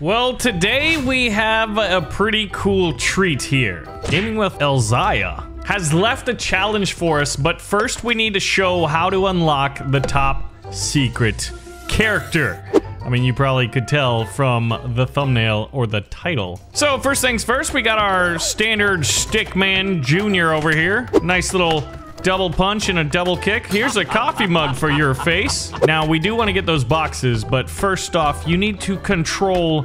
Well, today we have a pretty cool treat here. Gaming with Elziah has left a challenge for us, but first we need to show how to unlock the top secret character. I mean, you probably could tell from the thumbnail or the title. So first things first, we got our standard Stick Man Jr. over here. Nice little double punch and a double kick. Here's a coffee mug for your face. Now, we do want to get those boxes, but first off, you need to control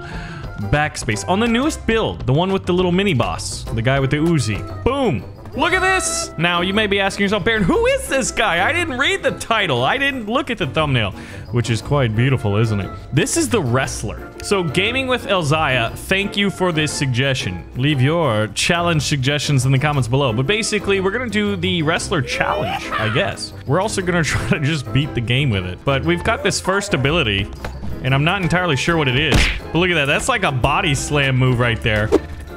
backspace. On the newest build, the one with the little mini boss, the guy with the Uzi. Boom! Look at this! Now, you may be asking yourself, Baron, who is this guy? I didn't read the title. I didn't look at the thumbnail, which is quite beautiful, isn't it? This is the wrestler. So, Gaming with Elziah, thank you for this suggestion. Leave your challenge suggestions in the comments below. But basically, we're going to do the wrestler challenge, I guess. We're also going to try to just beat the game with it. But we've got this first ability, and I'm not entirely sure what it is. But look at that. That's like a body slam move right there.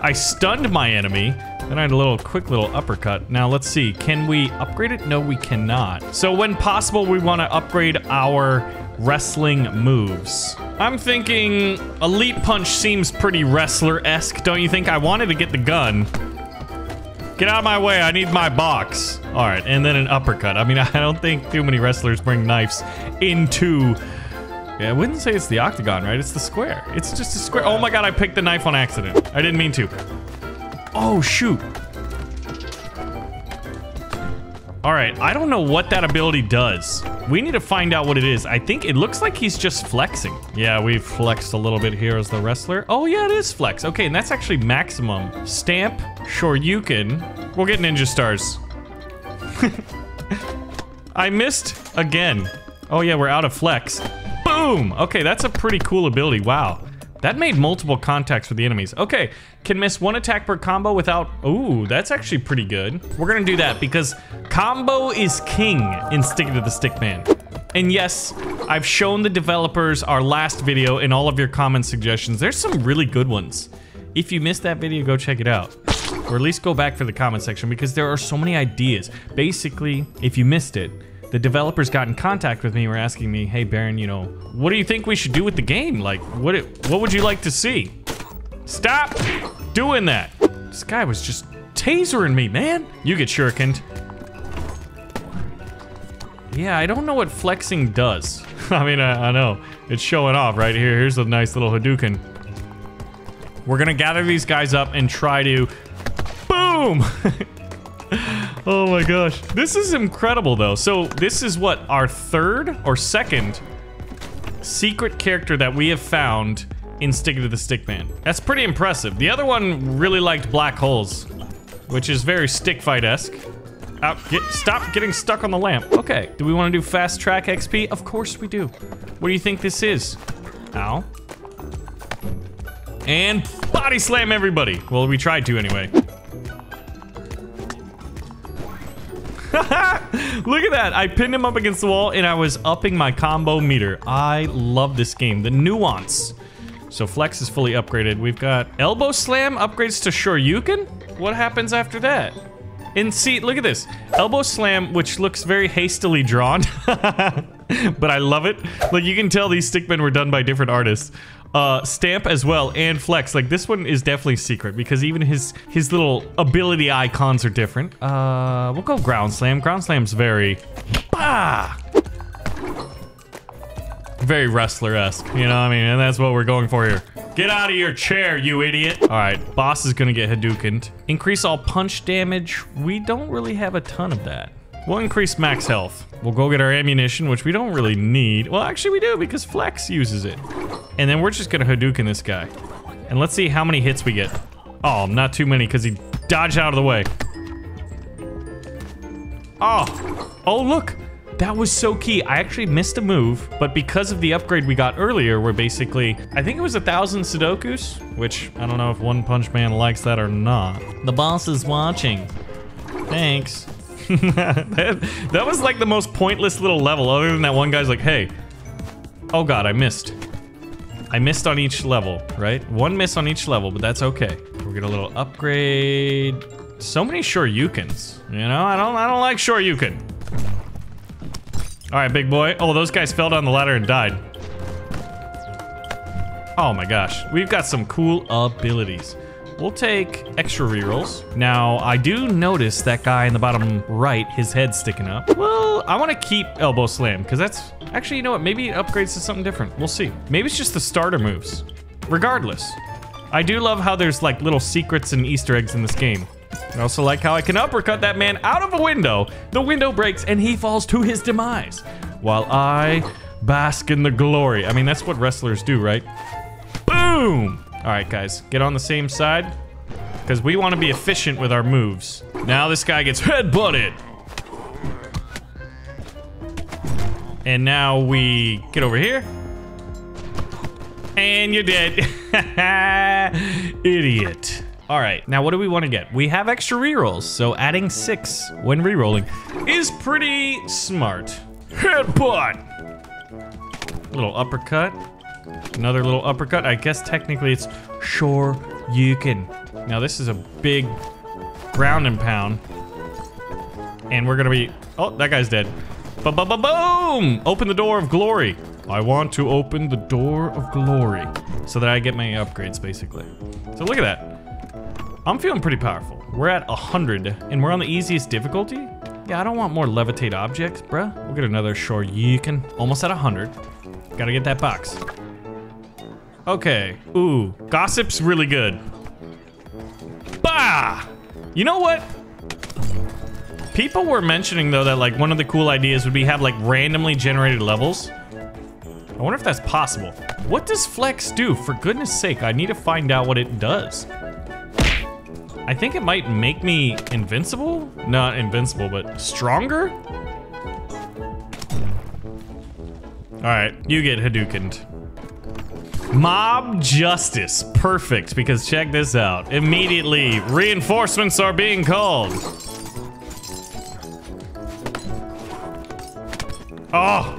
I stunned my enemy. Then I had a quick little uppercut. Now let's see, can we upgrade it? No, we cannot. So when possible, we want to upgrade our wrestling moves. I'm thinking elite punch seems pretty wrestler-esque, don't you think? I wanted to get the gun. Get out of my way, I need my box. All right, and then an uppercut. I mean, I don't think too many wrestlers bring knives into... I wouldn't say it's the octagon, right? It's the square. It's just a square. Oh my God, I picked the knife on accident. I didn't mean to. Oh, shoot. All right, I don't know what that ability does. We need to find out what it is. I think it looks like he's just flexing. Yeah, we flexed a little bit here as the wrestler. Oh, yeah, it is flex. Okay, and that's actually maximum. Stamp, Shoryuken. We'll get ninja stars. I missed again. Oh, yeah, we're out of flex. Boom! Okay, that's a pretty cool ability. Wow. That made multiple contacts with the enemies. Okay, can miss one attack per combo without... Ooh, that's actually pretty good. We're gonna do that because combo is king in Stick It to the Stick Man. And yes, I've shown the developers our last video and all of your comment suggestions. There's some really good ones. If you missed that video, go check it out. Or at least go back for the comment section because there are so many ideas. Basically, if you missed it, the developers got in contact with me and were asking me, hey, Baron, you know, what do you think we should do with the game? Like, what would you like to see? Stop doing that. This guy was just tasering me, man. You get shurikened. Yeah, I don't know what flexing does. I mean, I know. It's showing off right here. Here's a nice little Hadouken. We're going to gather these guys up and try to... Boom! Oh my gosh. This is incredible though. So this is what, our third or second secret character that we have found in Stick It to the Stick Man. That's pretty impressive. The other one really liked black holes, which is very stick fight-esque. Stop getting stuck on the lamp. Okay, do we want to do fast track XP? Of course we do. What do you think this is? Ow. And body slam everybody. Well, we tried to anyway. Look at that. I pinned him up against the wall and I was upping my combo meter. I love this game. The nuance. So flex is fully upgraded. We've got elbow slam upgrades to Shoryuken. What happens after that? And see, look at this. Elbow slam, which looks very hastily drawn. But I love it. Like you can tell these stickmen were done by different artists. Stamp as well and flex. Like this one is definitely secret because even his little ability icons are different. We'll go ground slam. Ground slam's very, bah! Very wrestler-esque. You know what I mean? And that's what we're going for here. Get out of your chair, you idiot! All right, boss is gonna get Hadoukened. Increase all punch damage. We don't really have a ton of that. We'll increase max health. We'll go get our ammunition, which we don't really need. Well, actually we do because flex uses it. And then we're just gonna Hadouken this guy. And let's see how many hits we get. Oh, not too many because he dodged out of the way. Oh, oh look, that was so key. I actually missed a move, but because of the upgrade we got earlier, we're basically, I think it was 1,000 Sudokus, which I don't know if One Punch Man likes that or not. The boss is watching. Thanks. That was like the most pointless little level other than that one guy's like, hey. Oh God, I missed. I missed on each level, right? One miss on each level, but that's okay. We'll get a little upgrade. So many Shoryukens. You know, I don't like Shoryuken. All right, big boy. Oh, those guys fell down the ladder and died. Oh my gosh, we've got some cool abilities. We'll take extra rerolls. Now, I do notice that guy in the bottom right, his head's sticking up. Well, I want to keep Elbow Slam, because that's... Actually, you know what? Maybe it upgrades to something different. We'll see. Maybe it's just the starter moves. Regardless, I do love how there's, like, little secrets and Easter eggs in this game. I also like how I can uppercut that man out of a window. The window breaks, and he falls to his demise. While I bask in the glory. I mean, that's what wrestlers do, right? Boom! All right, guys, get on the same side, because we want to be efficient with our moves. Now this guy gets headbutted. And now we get over here. And you're dead. Idiot. All right, now what do we want to get? We have extra rerolls, so adding 6 when rerolling is pretty smart. Headbutt. Little uppercut. Another little uppercut. I guess technically it's Shoryuken. Now this is a big ground and pound. And we're gonna be... Oh, that guy's dead. Ba-ba-ba-boom! Open the door of glory. I want to open the door of glory. So that I get my upgrades, basically. So look at that. I'm feeling pretty powerful. We're at 100, and we're on the easiest difficulty? Yeah, I don't want more levitate objects, bruh. We'll get another Shoryuken. Almost at 100. Gotta get that box. Okay. Ooh. Gossip's really good. Bah! You know what? People were mentioning, though, that, like, one of the cool ideas would be have, like, randomly generated levels. I wonder if that's possible. What does Flex do? For goodness sake, I need to find out what it does. I think it might make me invincible? Not invincible, but stronger? All right, you get Hadoukened. Mob justice, perfect, because check this out. Immediately, reinforcements are being called. Oh.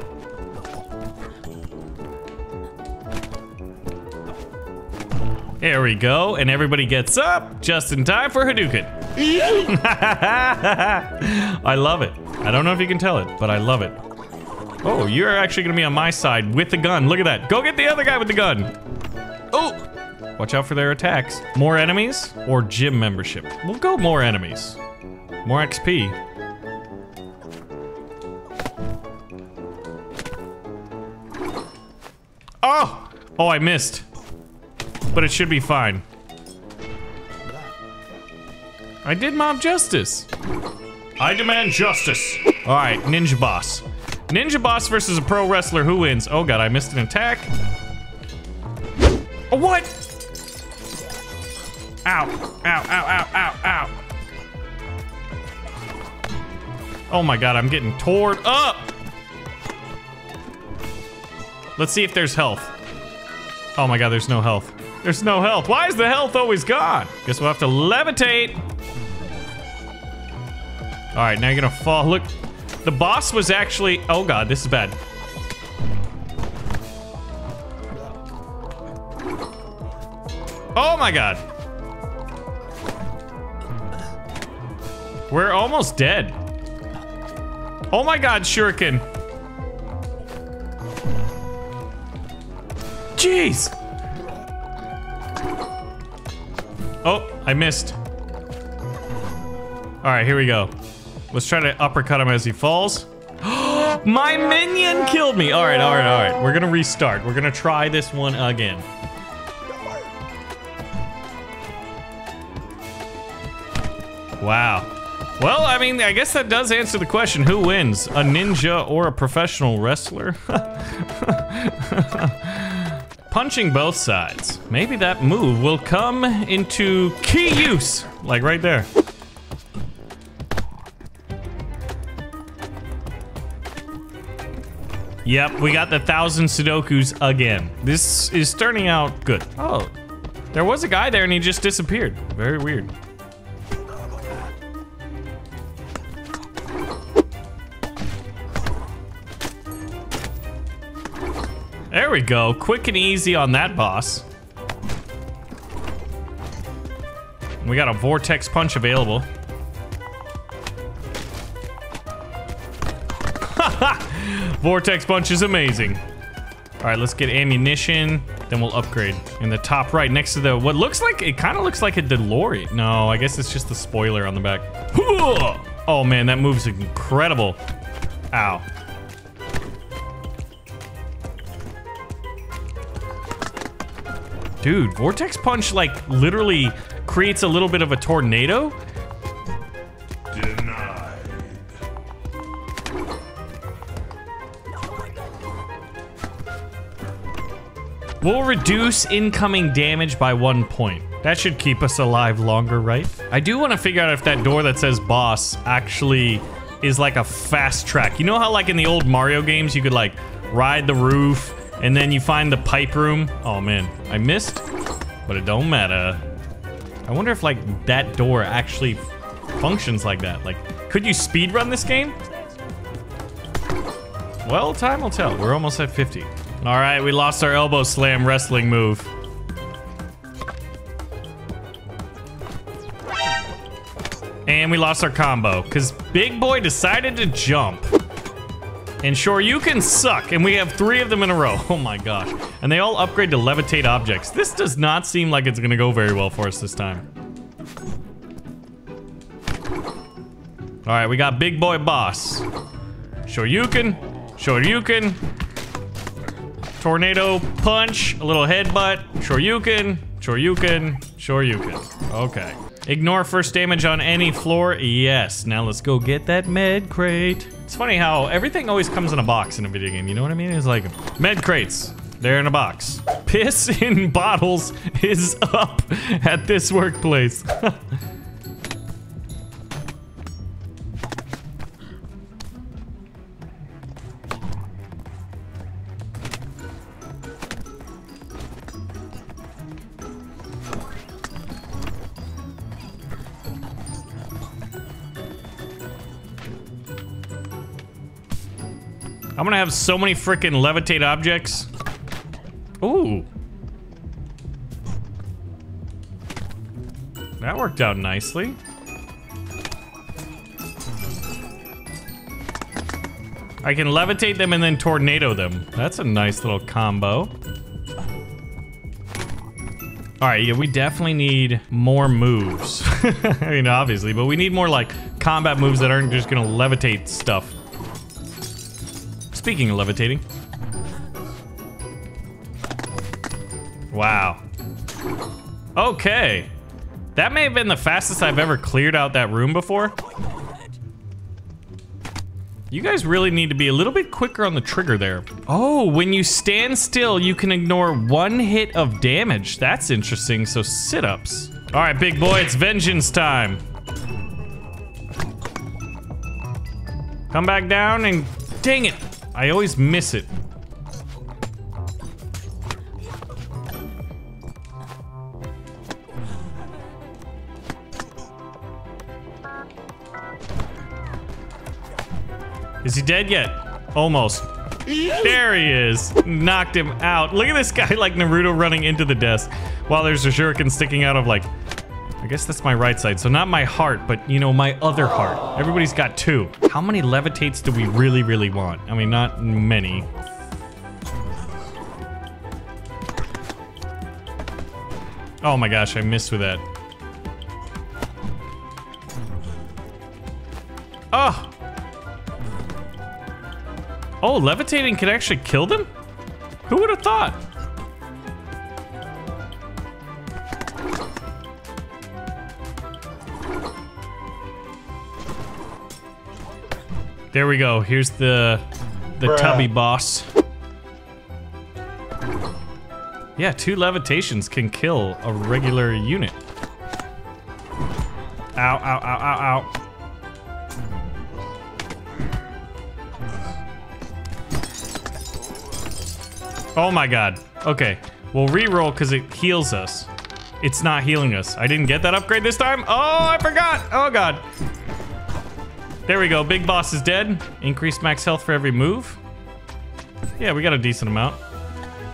There we go, and everybody gets up just in time for Hadouken. I love it. I don't know if you can tell it, but I love it. Oh, you're actually gonna be on my side with the gun. Look at that. Go get the other guy with the gun. Oh, watch out for their attacks. More enemies or gym membership? We'll go more enemies. More XP. Oh! Oh, I missed. But it should be fine. I did mob justice. I demand justice. All right, Ninja Boss. Ninja Boss versus a pro wrestler, who wins? Oh god, I missed an attack. Oh, what? Ow, ow, ow, ow, ow, ow. Oh my god, I'm getting torn up. Let's see if there's health. Oh my god, there's no health. There's no health. Why is the health always gone? Guess we'll have to levitate. All right, now you're gonna fall. Look. The boss was actually... Oh god, this is bad. Oh my god. We're almost dead. Oh my god, Shuriken. Jeez. Oh, I missed. All right, here we go. Let's try to uppercut him as he falls. My minion killed me. All right, all right, all right. We're gonna restart. We're gonna try this one again. Wow. Well, I mean, I guess that does answer the question. Who wins, a ninja or a professional wrestler? Punching both sides. Maybe that move will come into key use, like right there. Yep, we got the 1,000 Sudokus again. This is turning out good. Oh, there was a guy there and he just disappeared. Very weird. There we go. Quick and easy on that boss. We got a vortex punch available. Vortex punch is amazing. All right, let's get ammunition. Then we'll upgrade. In the top right, next to the what looks like, it kind of looks like a DeLorean. No, I guess it's just the spoiler on the back. Oh man, that move's incredible. Ow. Dude, Vortex Punch, like, literally creates a little bit of a tornado. Denied. We'll reduce incoming damage by 1 point. That should keep us alive longer, right? I do want to figure out if that door that says boss actually is like a fast track. You know how, like, in the old Mario games, you could, like, ride the roof, and then you find the pipe room. Oh man, I missed, but it don't matter. I wonder if like that door actually functions like that. Like, could you speedrun this game? Well, time will tell. We're almost at 50. All right, we lost our elbow slam wrestling move. And we lost our combo, because Big Boy decided to jump. And Shoryuken suck, and we have 3 of them in a row. Oh my gosh. And they all upgrade to levitate objects. This does not seem like it's gonna go very well for us this time. All right, we got Big Boy Boss. Shoryuken, Shoryuken. Tornado punch, a little headbutt. Shoryuken, Shoryuken, Shoryuken. Okay. Ignore first damage on any floor. Yes. Now let's go get that med crate. It's funny how everything always comes in a box in a video game. You know what I mean? It's like med crates. They're in a box. Piss in bottles is up at this workplace. I'm gonna have so many frickin' levitate objects. Ooh. That worked out nicely. I can levitate them and then tornado them. That's a nice little combo. All right, yeah, we definitely need more moves. I mean, obviously, but we need more like combat moves that aren't just gonna levitate stuff. Speaking of levitating. Wow. Okay. That may have been the fastest I've ever cleared out that room before. You guys really need to be a little bit quicker on the trigger there. Oh, when you stand still, you can ignore 1 hit of damage. That's interesting. So sit-ups. All right, big boy, it's vengeance time. Come back down and... Dang it. I always miss it. Is he dead yet? Almost. There he is. Knocked him out. Look at this guy like Naruto running into the desk while there's a shuriken sticking out of like... I guess that's my right side. So not my heart, but you know, my other heart. Everybody's got 2. How many levitates do we really, really want? I mean, not many. Oh my gosh, I missed with that. Oh! Oh, levitating could actually kill them? Who would have thought? There we go. Here's the tubby boss. Yeah, 2 levitations can kill a regular unit. Ow, ow, ow, ow, ow. Oh my god. Okay. We'll re-roll because it heals us. It's not healing us. I didn't get that upgrade this time. Oh, I forgot. Oh god. There we go, Big Boss is dead. Increased max health for every move. Yeah, we got a decent amount.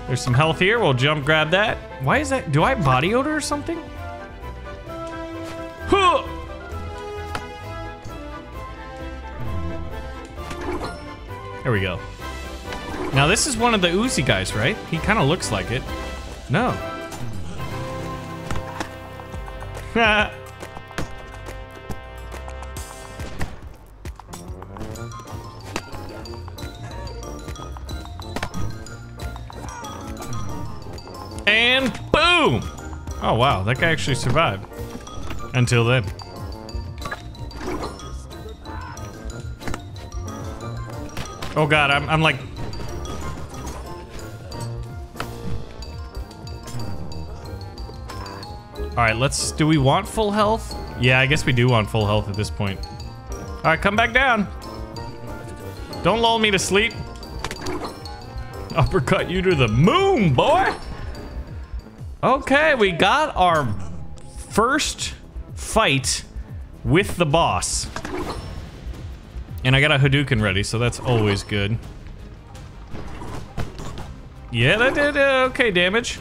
There's some health here, we'll jump grab that. Why is that? Do I have body odor or something? Huh! There we go. Now this is one of the Uzi guys, right? He kind of looks like it. No. And boom! Oh wow, that guy actually survived. Until then. Oh god, I'm like... Alright, let's... Do we want full health? Yeah, I guess we do want full health at this point. Alright, come back down. Don't lull me to sleep. Uppercut you to the moon, boy! Okay, we got our first fight with the boss. And I got a Hadouken ready, so that's always good. Yeah, that did okay damage.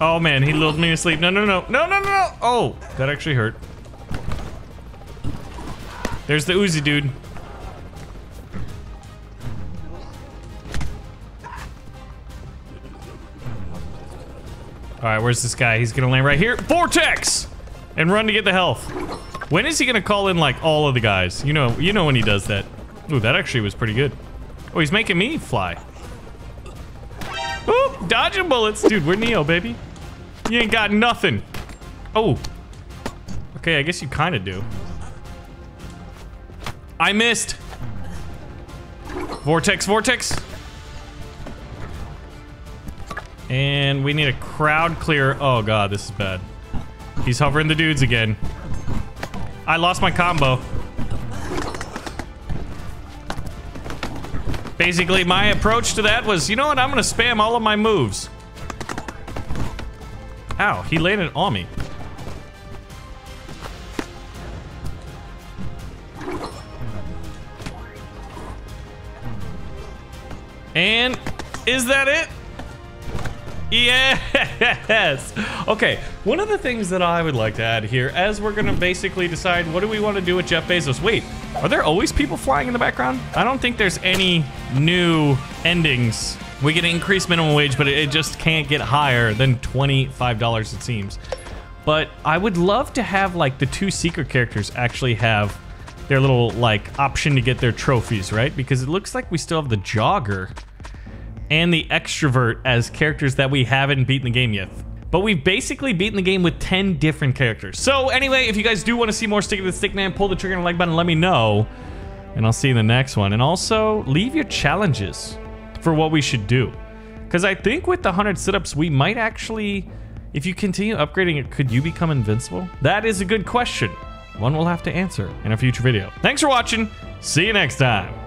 Oh man, he lulled me to sleep. No, no, no. No, no, no, no. Oh, that actually hurt. There's the Uzi dude. All right, where's this guy? He's gonna land right here. Vortex! And run to get the health. When is he gonna call in like all of the guys? You know when he does that. Ooh, that actually was pretty good. Oh, he's making me fly. Ooh, dodging bullets. Dude, we're Neo, baby. You ain't got nothing. Oh. Okay, I guess you kinda do. I missed. Vortex, vortex. And we need a crowd clear. Oh god, this is bad. He's hovering the dudes again. I lost my combo. Basically, my approach to that was, you know what? I'm gonna spam all of my moves. Ow, he landed on me. And is that it? Yes! Okay, one of the things that I would like to add here, as we're gonna basically decide what do we want to do with Jeff Bezos. Wait, are there always people flying in the background? I don't think there's any new endings. We get an increased minimum wage, but it just can't get higher than $25, it seems. But I would love to have, like, the two secret characters actually have their little, like, option to get their trophies, right? Because it looks like we still have the jogger and the extrovert as characters that we haven't beaten the game yet. But we've basically beaten the game with 10 different characters. So anyway, if you guys do want to see more Stick It to the Stick Man, pull the trigger on the like button and let me know. And I'll see you in the next one. And also, leave your challenges for what we should do. Because I think with the 100 sit-ups, we might actually, if you continue upgrading it, could you become invincible? That is a good question. One we'll have to answer in a future video. Thanks for watching. See you next time.